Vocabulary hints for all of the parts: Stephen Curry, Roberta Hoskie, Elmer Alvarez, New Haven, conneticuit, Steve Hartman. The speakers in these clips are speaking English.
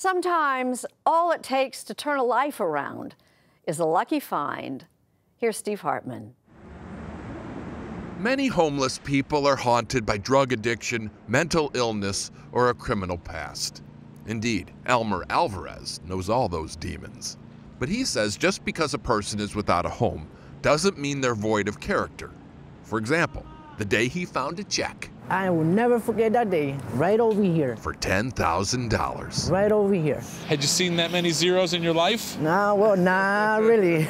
Sometimes all it takes to turn a life around is a lucky find. Here's Steve Hartman. Many homeless people are haunted by drug addiction, mental illness, or a criminal past. Indeed, Elmer Alvarez knows all those demons. But he says just because a person is without a home doesn't mean they're void of character. For example, the day he found a check. I will never forget that day, right over here. For $10,000. Right over here. Had you seen that many zeros in your life? No, well, not really.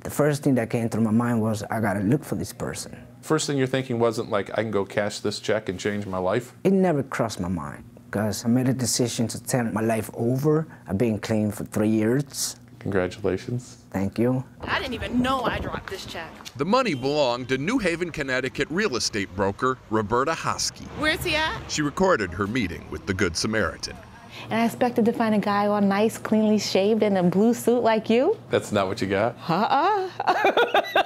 The first thing that came through my mind was, I gotta look for this person. First thing you're thinking wasn't like, I can go cash this check and change my life? It never crossed my mind, because I made a decision to turn my life over. I've been clean for 3 years. Congratulations. Thank you. I didn't even know I dropped this check. The money belonged to New Haven, Connecticut real estate broker Roberta Hoskie. Where's he at? She recorded her meeting with the Good Samaritan. And I expected to find a guy all nice, cleanly shaved in a blue suit like you? That's not what you got. Uh-uh.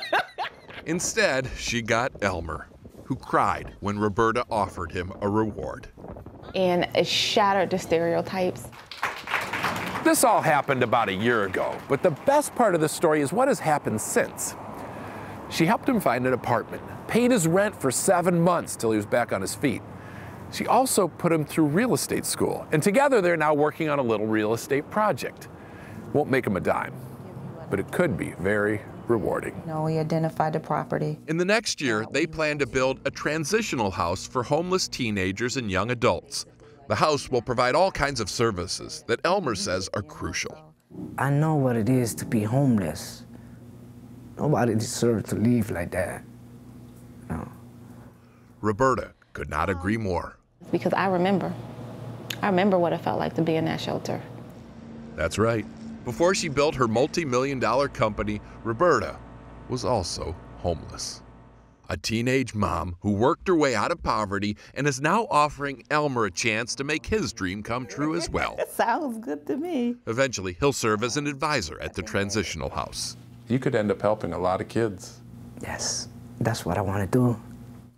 Instead, she got Elmer, who cried when Roberta offered him a reward. And it shattered the stereotypes. This all happened about a year ago, but the best part of the story is what has happened since. She helped him find an apartment, paid his rent for 7 months till he was back on his feet. She also put him through real estate school, and together they're now working on a little real estate project. Won't make him a dime, but it could be very rewarding. No, we identified the property. In the next year, they plan to build a transitional house for homeless teenagers and young adults. The house will provide all kinds of services that Elmer says are crucial. I know what it is to be homeless. Nobody deserves to live like that. No. Roberta could not agree more. Because I remember what it felt like to be in that shelter. That's right. Before she built her multi-million-dollar company, Roberta was also homeless. A teenage mom who worked her way out of poverty and is now offering Elmer a chance to make his dream come true as well. That sounds good to me. Eventually, he'll serve as an advisor at the transitional house. You could end up helping a lot of kids. Yes, that's what I want to do.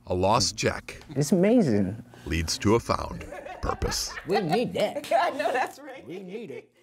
A lost check. It's amazing. Leads to a found purpose. We need that. I know that's right. We need it.